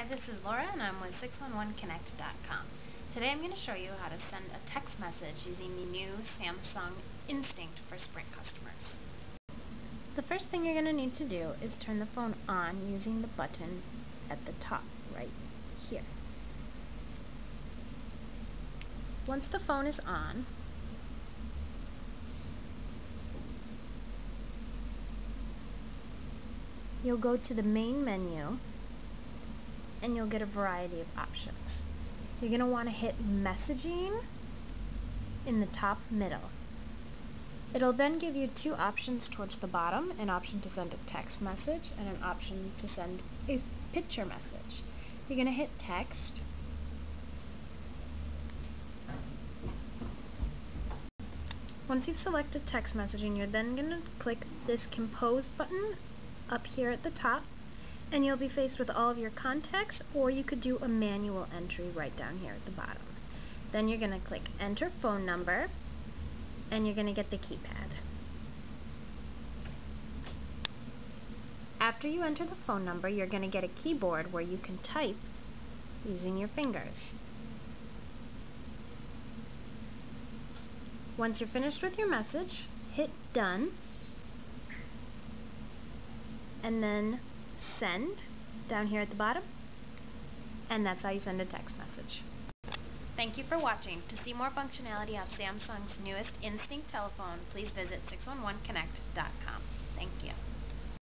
Hi, this is Laura and I'm with 611connect.com. Today I'm going to show you how to send a text message using the new Samsung Instinct for Sprint customers. The first thing you're going to need to do is turn the phone on using the button at the top right here. Once the phone is on, you'll go to the main menu and you'll get a variety of options. You're going to want to hit messaging in the top middle. It'll then give you two options towards the bottom, an option to send a text message and an option to send a picture message. You're going to hit text. Once you've selected text messaging, you're then going to click this compose button up here at the top, and you'll be faced with all of your contacts, or you could do a manual entry right down here at the bottom. Then you're going to click enter phone number, and you're going to get the keypad. After you enter the phone number, you're going to get a keyboard where you can type using your fingers. Once you're finished with your message, hit done, and then send down here at the bottom, and that's how you send a text message. Thank you for watching. To see more functionality of Samsung's newest Instinct telephone, please visit 611connect.com. Thank you.